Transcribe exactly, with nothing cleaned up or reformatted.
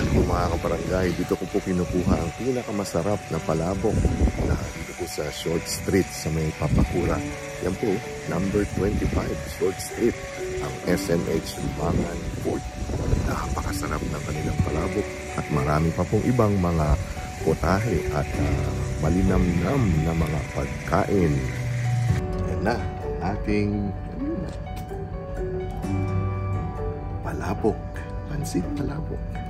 Ayan po mga kabarangay, dito ko po pinukuha ang pinakamasarap na palabok na dito po sa Short Street sa may Papakura. Yan po, number twenty-five Short Street, ang S M H Mangan Fort. Napakasarap ng kanilang palabok at marami pa pong ibang mga potahe at uh, malinamnam na mga pagkain. Yan na, ating palabok, pansit palabok.